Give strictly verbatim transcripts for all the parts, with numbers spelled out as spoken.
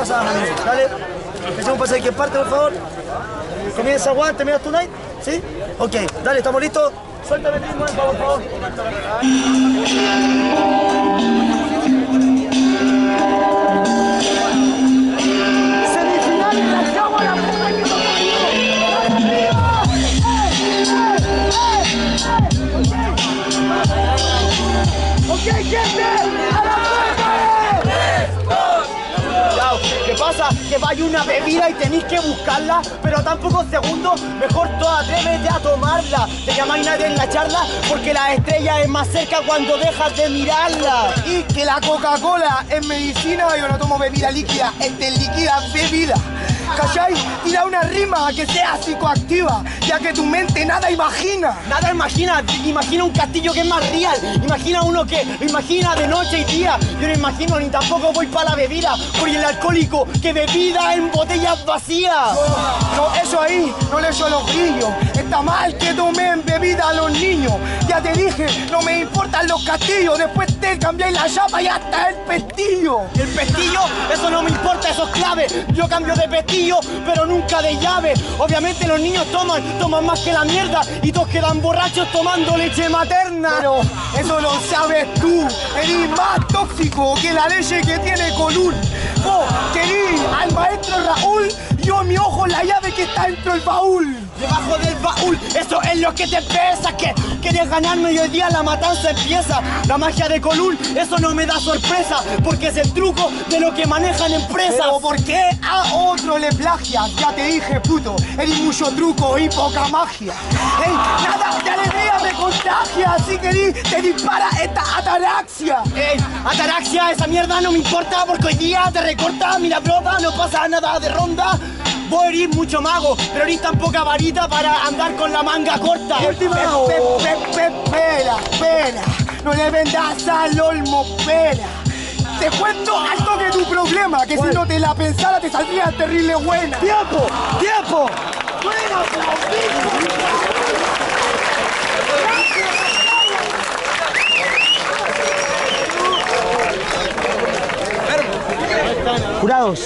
pasa a Jamil, dale. Echamos un pase de quien parte, por favor. Comienza Juan, termina tu night, ¿sí? Ok, dale, ¿estamos listos? Suéltame el ritmo, por favor. Que vaya una bebida y tenéis que buscarla, pero tan pocos segundos, mejor toda atrévete a tomarla. Te llamáis nadie en la charla, porque la estrella es más cerca cuando dejas de mirarla. Y que la Coca-Cola es medicina, yo no tomo bebida líquida, este es líquida bebida. ¿Cachai? Tira una rima que sea psicoactiva, ya que tu mente nada imagina. Nada imagina, imagina un castillo que es más real. Imagina uno que lo imagina de noche y día. Yo no imagino ni tampoco voy para la bebida, porque el alcohólico que bebida en botellas vacías. No, eso ahí, no le echo los grillos. Está mal que tomen bebida a los niños. Ya te dije, no me importan los castillos. Después te cambiáis la chapa y hasta el pestillo. ¿El pestillo? Eso no me importa, eso es clave. Yo cambio de pestillo, pero nunca de llave. Obviamente los niños toman, toman más que la mierda, y todos quedan borrachos tomando leche materna. Pero eso lo sabes tú, eres más tóxico que la leche que tiene Colún. Vos querís al maestro Raúl, yo en mi ojo la llave que está dentro del baúl. Debajo del baúl, eso es lo que te pesa, que quieres ganarme y hoy día la matanza empieza. La magia de Colún, eso no me da sorpresa, porque es el truco de lo que manejan empresas. Pero ¿por qué a otro le plagias? Ya te dije, puto, eres mucho truco y poca magia. Ey, nada de alegría me contagia, así que di, te dispara esta ataraxia. Ey, ataraxia, esa mierda no me importa, porque hoy día te recorta, mira brota, no pasa nada de ronda. Vos erís mucho mago, pero erís tan poca varita para andar con la manga corta. Pera, pera, pera, no le vendas al olmo, pera. Te cuento al toque tu problema, que bueno, si no te la pensara te saldría terrible buena. ¡Tiempo! ¡Tiempo! ¡Buenas aplausos! Jurados,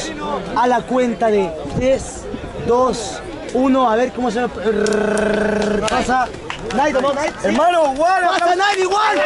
a la cuenta de tres, dos, uno, a ver cómo se pasa. Night, hermano, igual, pasa Night igual.